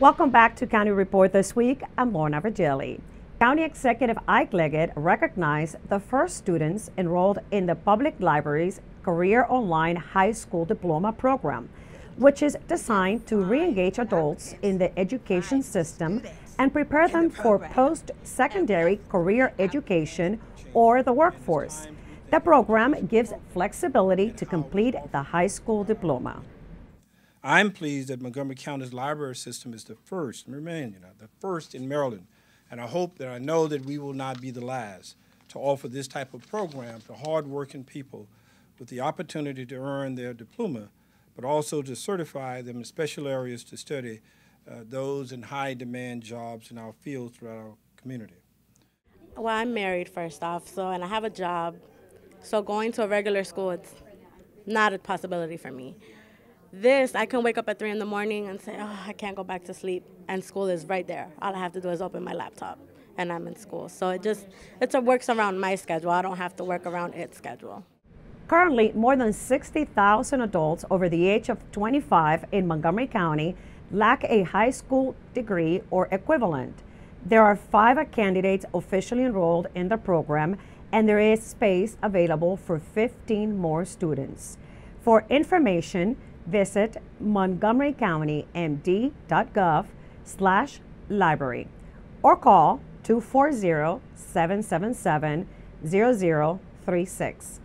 Welcome back to County Report This Week. I'm Lorna Virgili. County Executive Ike Leggett recognized the first students enrolled in the Public Library's Career Online High School Diploma Program, which is designed to re-engage adults in the education system and prepare them for post-secondary career education or the workforce. The program gives flexibility to complete the high school diploma. I'm pleased that Montgomery County's library system is the first, the first in Maryland, and I hope that I know that we will not be the last to offer this type of program to hardworking people with the opportunity to earn their diploma, but also to certify them in special areas to study those in high demand jobs in our fields throughout our community. Well, I'm married first off, and I have a job, so going to a regular school, it's not a possibility for me. This, I can wake up at 3 in the morning and say, oh, I can't go back to sleep, and school is right there. All I have to do is open my laptop, and I'm in school. So it works around my schedule. I don't have to work around its schedule. Currently, more than 60,000 adults over the age of 25 in Montgomery County lack a high school degree or equivalent. There are 5 candidates officially enrolled in the program, and there is space available for 15 more students. For information, visit montgomerycountymd.gov/library or call 240-777-0036.